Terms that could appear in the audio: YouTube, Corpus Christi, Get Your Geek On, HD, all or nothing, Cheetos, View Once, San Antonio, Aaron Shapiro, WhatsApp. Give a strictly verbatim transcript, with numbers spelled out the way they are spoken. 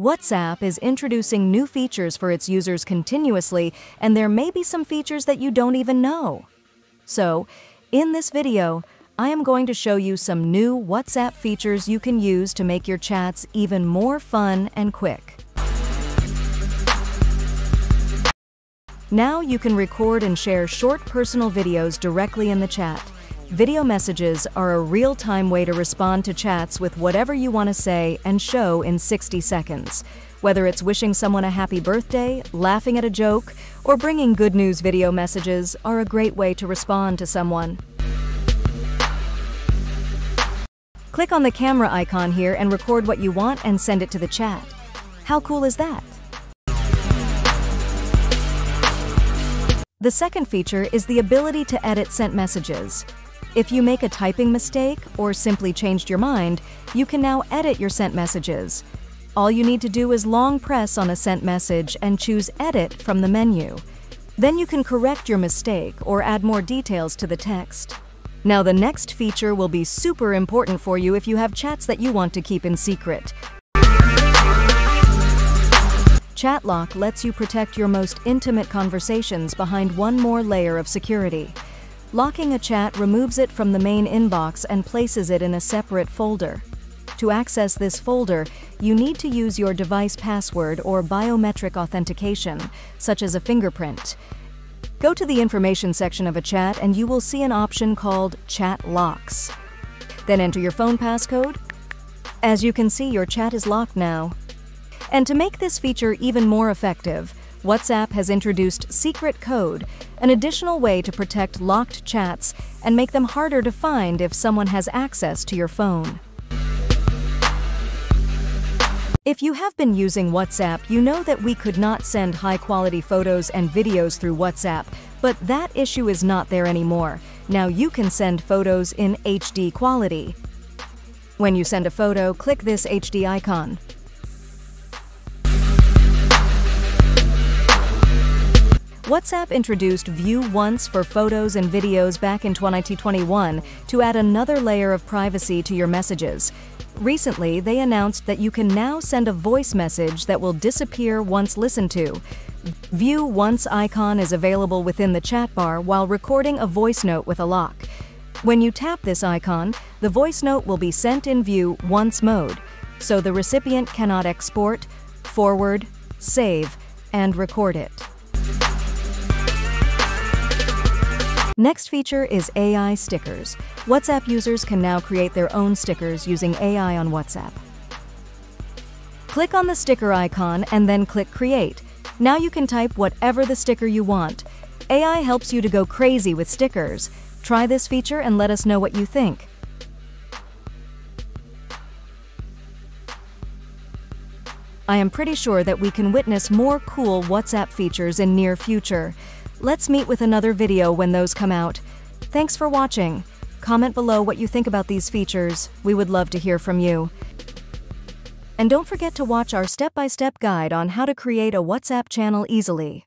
WhatsApp is introducing new features for its users continuously, and there may be some features that you don't even know. So, in this video, I am going to show you some new WhatsApp features you can use to make your chats even more fun and quick. Now you can record and share short personal videos directly in the chat. Video messages are a real-time way to respond to chats with whatever you want to say and show in sixty seconds. Whether it's wishing someone a happy birthday, laughing at a joke, or bringing good news, video messages are a great way to respond to someone. Click on the camera icon here and record what you want and send it to the chat. How cool is that? The second feature is the ability to edit sent messages. If you make a typing mistake or simply changed your mind, you can now edit your sent messages. All you need to do is long press on a sent message and choose Edit from the menu. Then you can correct your mistake or add more details to the text. Now the next feature will be super important for you if you have chats that you want to keep in secret. Chat Lock lets you protect your most intimate conversations behind one more layer of security. Locking a chat removes it from the main inbox and places it in a separate folder. To access this folder, you need to use your device password or biometric authentication, such as a fingerprint. Go to the information section of a chat and you will see an option called Chat Locks. Then enter your phone passcode. As you can see, your chat is locked now. And to make this feature even more effective, WhatsApp has introduced Secret Code, an additional way to protect locked chats and make them harder to find if someone has access to your phone. If you have been using WhatsApp, you know that we could not send high-quality photos and videos through WhatsApp, but that issue is not there anymore. Now you can send photos in H D quality. When you send a photo, click this H D icon. WhatsApp introduced View Once for photos and videos back in twenty twenty-one to add another layer of privacy to your messages. Recently, they announced that you can now send a voice message that will disappear once listened to. View Once icon is available within the chat bar while recording a voice note with a lock. When you tap this icon, the voice note will be sent in View Once mode, so the recipient cannot export, forward, save, and record it. Next feature is A I stickers. WhatsApp users can now create their own stickers using A I on WhatsApp. Click on the sticker icon and then click Create. Now you can type whatever the sticker you want. A I helps you to go crazy with stickers. Try this feature and let us know what you think. I am pretty sure that we can witness more cool WhatsApp features in near future. Let's meet with another video when those come out. Thanks for watching. Comment below what you think about these features. We would love to hear from you. And don't forget to watch our step-by-step guide on how to create a WhatsApp channel easily.